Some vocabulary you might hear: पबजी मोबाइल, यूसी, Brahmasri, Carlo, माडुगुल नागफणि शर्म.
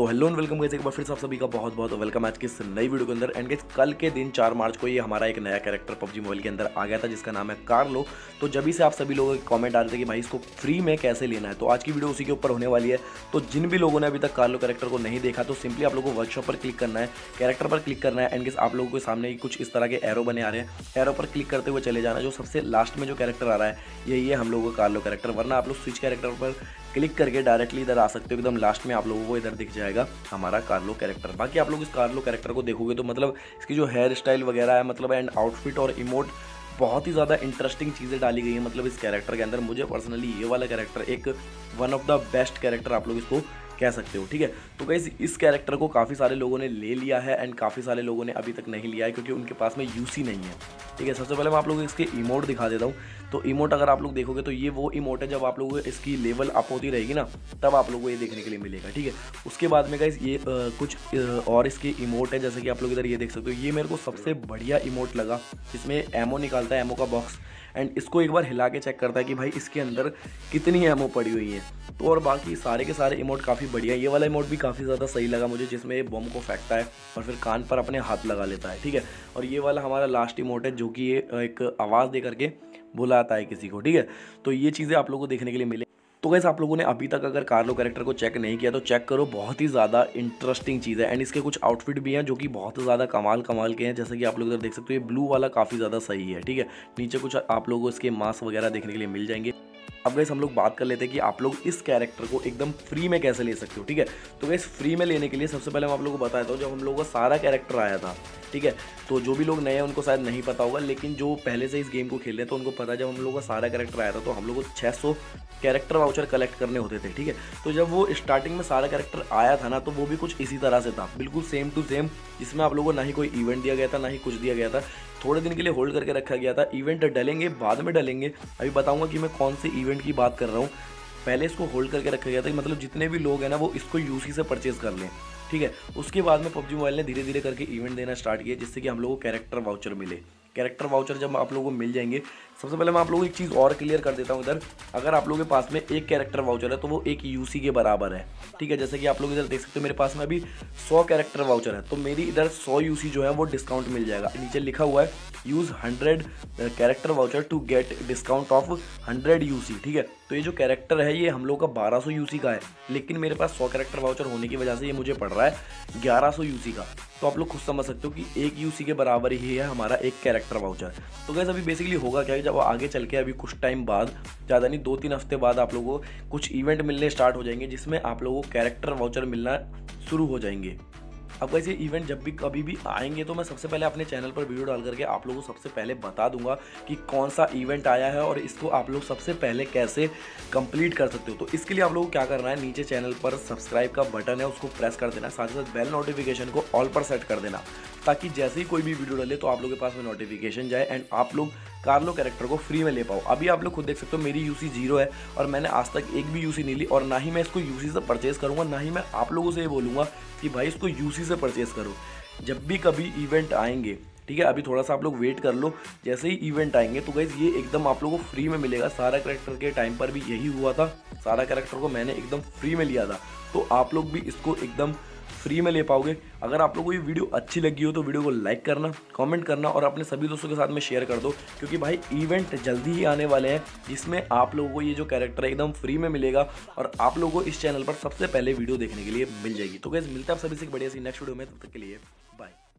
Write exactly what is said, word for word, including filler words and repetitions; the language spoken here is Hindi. तो हेलो एंड वेलकम गाइस, एक बार फिर से आप सभी का बहुत बहुत वेलकम आज के इस नई वीडियो के अंदर। एंड गाइस कल के दिन चार मार्च को ये हमारा एक नया कैरेक्टर पबजी मोबाइल के अंदर आ गया था जिसका नाम है कार्लो। तो जब ही से आप सभी लोगों के कमेंट आ रहे थे कि भाई इसको फ्री में कैसे लेना है, तो आज की वीडियो उसी के ऊपर होने वाली है। तो जिन भी लोगों ने अभी तक कार्लो कैरेक्टर को नहीं देखा तो सिंपली आप लोगों को वर्कशॉप पर क्लिक करना है, कैरेक्टर पर क्लिक करना है। एंड गाइस आप लोगों के सामने कुछ इस तरह के एरो बने आ रहे हैं, एरो पर क्लिक करते हुए चले जाना। जो सबसे लास्ट में जो कैरेक्टर आ रहा है यही है हम लोगों का कार्लो कैरेक्टर, वरना आप लोग स्विच कैरेक्टर पर क्लिक करके डायरेक्टली इधर आ सकते हो। एकदम लास्ट में आप लोगों को इधर दिख जाएगा हमारा कार्लो कैरेक्टर। बाकी आप लोग इस कार्लो कैरेक्टर को देखोगे तो मतलब इसकी जो हेयर स्टाइल वगैरह है मतलब एंड आउटफिट और इमोट बहुत ही ज़्यादा इंटरेस्टिंग चीज़ें डाली गई हैं मतलब इस कैरेक्टर के अंदर। मुझे पर्सनली ये वाला कैरेक्टर एक one of the best character आप लोग इसको कह सकते हो, ठीक है। तो गाइस इस कैरेक्टर को काफ़ी सारे लोगों ने ले लिया है एंड काफ़ी सारे लोगों ने अभी तक नहीं लिया है क्योंकि उनके पास में यूसी नहीं है, ठीक है। सबसे पहले मैं आप लोगों को इसके इमोट दिखा देता हूँ। तो इमोट अगर आप लोग देखोगे तो ये वो इमोट है, जब आप लोगों को इसकी लेवल अप होती रहेगी ना तब आप लोगों को ये देखने के लिए मिलेगा, ठीक है। उसके बाद में गाइस ये आ, कुछ आ, और इसके इमोट है जैसे कि आप लोग इधर ये देख सकते हो। ये मेरे को सबसे बढ़िया इमोट लगा जिसमें एमो निकालता है, एमो का बॉक्स, एंड इसको एक बार हिला के चेक करता है कि भाई इसके अंदर कितनी एमो पड़ी हुई है। तो और बाकी सारे के सारे इमोट काफ़ी बढ़िया, ये वाला इमोट भी काफ़ी ज़्यादा सही लगा मुझे जिसमें ये बम को फेंकता है और फिर कान पर अपने हाथ लगा लेता है, ठीक है। और ये वाला हमारा लास्ट इमोट है जो कि ये एक आवाज़ दे करके बुलाता है किसी को, ठीक है। तो ये चीज़ें आप लोगों को देखने के लिए मिले। तो गाइस आप लोगों ने अभी तक अगर कार्लो कैरेक्टर को चेक नहीं किया तो चेक करो, बहुत ही ज़्यादा इंटरेस्टिंग चीज़ है। एंड इसके कुछ आउटफिट भी हैं जो कि बहुत ज़्यादा कमाल कमाल के हैं, जैसे कि आप लोग इधर देख सकते हो। ये ब्लू वाला काफ़ी ज़्यादा सही है, ठीक है। नीचे कुछ आप लोगों को इसके मास्क वगैरह देखने के लिए मिल जाएंगे। अब गाइस हम लोग बात कर लेते हैं कि आप लोग इस कैरेक्टर को एकदम फ्री में कैसे ले सकते हो, ठीक है। तो गाइस फ्री में लेने के लिए सबसे पहले मैं आप लोगों को बताता हूँ, जब हम लोगों का सारा कैरेक्टर आया था, ठीक है, तो जो भी लोग नए हैं उनको शायद नहीं पता होगा, लेकिन जो पहले से इस गेम को खेल रहे हैं तो उनको पता है। जब हम लोगों का सारा कैरेक्टर आया था तो हम लोगों को छः सौ कैरेक्टर वाउचर कलेक्ट करने होते थे, ठीक है। तो जब वो स्टार्टिंग में सारा कैरेक्टर आया था ना तो वो भी कुछ इसी तरह से था, बिल्कुल सेम टू सेम, जिसमें आप लोगों को ना ही कोई इवेंट दिया गया था ना ही कुछ दिया गया था। थोड़े दिन के लिए होल्ड करके रखा गया था, इवेंट डलेंगे बाद में डलेंगे, अभी बताऊँगा कि मैं कौन से इवेंट की बात कर रहा हूँ। पहले इसको होल्ड करके रखा गया था कि मतलब जितने भी लोग हैं ना वो इसको यूसी से परचेज़ कर लें, ठीक है। उसके बाद में पबजी मोबाइल ने धीरे धीरे करके इवेंट देना स्टार्ट किया जिससे कि हम लोगों को कैरेक्टर वाउचर मिले। कैरेक्टर वाउचर जब आप लोगों को मिल जाएंगे, सबसे पहले मैं आप लोगों को एक चीज़ और क्लियर कर देता हूँ इधर, अगर आप लोगों के पास में एक कैरेक्टर वाउचर है तो वो एक यूसी के बराबर है, ठीक है। जैसे कि आप लोग इधर देख सकते हो मेरे पास में अभी सौ कैरेक्टर वाउचर है तो मेरी इधर सौ यूसी जो है वो डिस्काउंट मिल जाएगा। नीचे लिखा हुआ है use hundred character voucher to get discount of hundred यूसी, ठीक है। तो ये जो कैरेक्टर है ये हम लोग का बारह सौ यूसी का है, लेकिन मेरे पास सौ कैरेक्टर वाउचर होने की वजह से ये मुझे पड़ रहा है ग्यारह सौ यूसी का। तो आप लोग खुद समझ सकते हो कि एक यूसी के बराबर ही है हमारा एक कैरेक्टर वाउचर। तो गाइस अभी बेसिकली होगा क्या है, जब आगे चल के अभी कुछ टाइम बाद, ज़्यादा नहीं दो तीन हफ्ते बाद आप लोगों को कुछ इवेंट मिलने स्टार्ट हो जाएंगे जिसमें आप लोगों को कैरेक्टर वाउचर मिलना शुरू हो जाएंगे। अब वैसे इवेंट जब भी कभी भी आएंगे तो मैं सबसे पहले अपने चैनल पर वीडियो डाल करके आप लोगों को सबसे पहले बता दूंगा कि कौन सा इवेंट आया है और इसको आप लोग सबसे पहले कैसे कंप्लीट कर सकते हो। तो इसके लिए आप लोगों को क्या करना है, नीचे चैनल पर सब्सक्राइब का बटन है उसको प्रेस कर देना, साथ ही साथ बेल नोटिफिकेशन को ऑल पर सेट कर देना ताकि जैसे ही कोई भी वीडियो डाले तो आप लोगों के पास में नोटिफिकेशन जाए एंड आप लोग कार्लो कैरेक्टर को फ्री में ले पाओ। अभी आप लोग खुद देख सकते हो मेरी यूसी जीरो है और मैंने आज तक एक भी यूसी नहीं ली, और ना ही मैं इसको यूसी से परचेज़ करूँगा, ना ही मैं आप लोगों से ये बोलूँगा कि भाई इसको यूसी से परचेज़ करो। जब भी कभी इवेंट आएंगे, ठीक है, अभी थोड़ा सा आप लोग वेट कर लो, जैसे ही इवेंट आएंगे तो गाइस ये एकदम आप लोगों को फ्री में मिलेगा। सारा कैरेक्टर के टाइम पर भी यही हुआ था, सारा कैरेक्टर को मैंने एकदम फ्री में लिया था, तो आप लोग भी इसको एकदम फ्री में ले पाओगे। अगर आप लोगों को ये वीडियो अच्छी लगी हो तो वीडियो को लाइक करना, कमेंट करना और अपने सभी दोस्तों के साथ में शेयर कर दो, क्योंकि भाई इवेंट जल्दी ही आने वाले हैं जिसमें आप लोगों को ये जो कैरेक्टर है एकदम फ्री में मिलेगा और आप लोगों को इस चैनल पर सबसे पहले वीडियो देखने के लिए मिल जाएगी। तो गाइस मिलते हैं आप सभी से एक बढ़िया सी नेक्स्ट वीडियो में, तब तक के लिए बाय।